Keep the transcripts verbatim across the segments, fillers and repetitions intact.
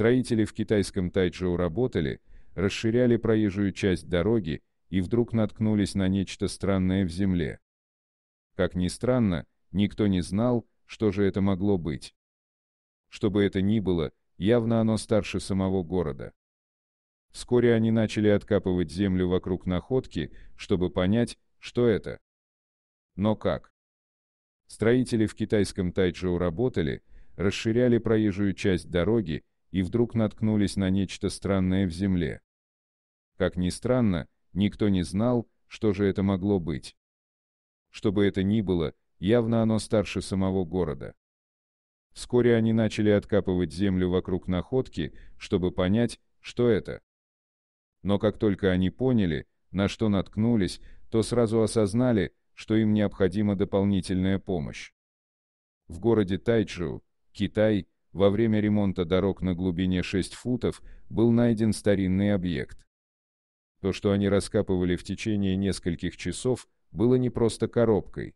Строители в китайском Тайчжоу работали, расширяли проезжую часть дороги и вдруг наткнулись на нечто странное в земле. Как ни странно, никто не знал, что же это могло быть. Что бы это ни было, явно оно старше самого города. Вскоре они начали откапывать землю вокруг находки, чтобы понять, что это. Но как? Строители в китайском Тайчжоу работали, расширяли проезжую часть дороги и вдруг наткнулись на нечто странное в земле. Как ни странно, никто не знал, что же это могло быть. Что бы это ни было, явно оно старше самого города. Вскоре они начали откапывать землю вокруг находки, чтобы понять, что это. Но как только они поняли, на что наткнулись, то сразу осознали, что им необходима дополнительная помощь. В городе Тайчжоу, Китай, во время ремонта дорог на глубине шести футов был найден старинный объект. То, что они раскапывали в течение нескольких часов, было не просто коробкой.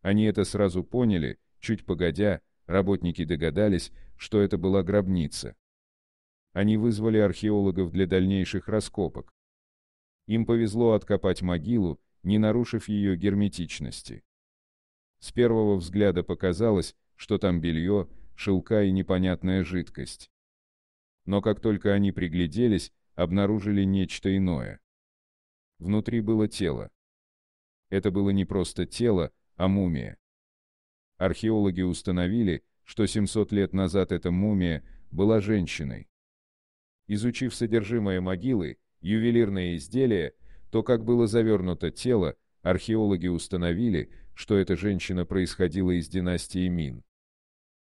Они это сразу поняли, чуть погодя, работники догадались, что это была гробница. Они вызвали археологов для дальнейших раскопок. Им повезло откопать могилу, не нарушив ее герметичности. С первого взгляда показалось, что там белье, шелка и непонятная жидкость. Но как только они пригляделись, обнаружили нечто иное. Внутри было тело. Это было не просто тело, а мумия. Археологи установили, что семьсот лет назад эта мумия была женщиной. Изучив содержимое могилы, ювелирные изделия, то, как было завернуто тело, археологи установили, что эта женщина происходила из династии Мин.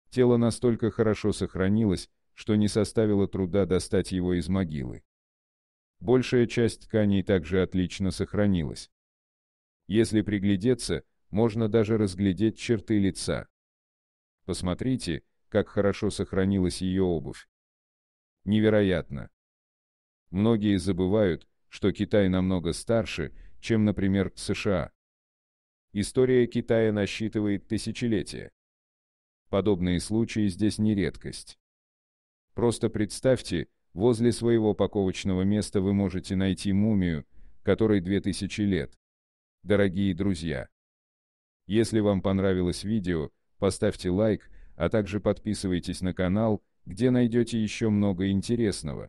Тело настолько хорошо сохранилось, что не составило труда достать его из могилы. Большая часть тканей также отлично сохранилась. Если приглядеться, можно даже разглядеть черты лица. Посмотрите, как хорошо сохранилась ее обувь. Невероятно. Многие забывают, что Китай намного старше, чем, например, США. История Китая насчитывает тысячелетия. Подобные случаи здесь не редкость. Просто представьте, возле своего упаковочного места вы можете найти мумию, которой две тысячи лет. Дорогие друзья! Если вам понравилось видео, поставьте лайк, а также подписывайтесь на канал, где найдете еще много интересного.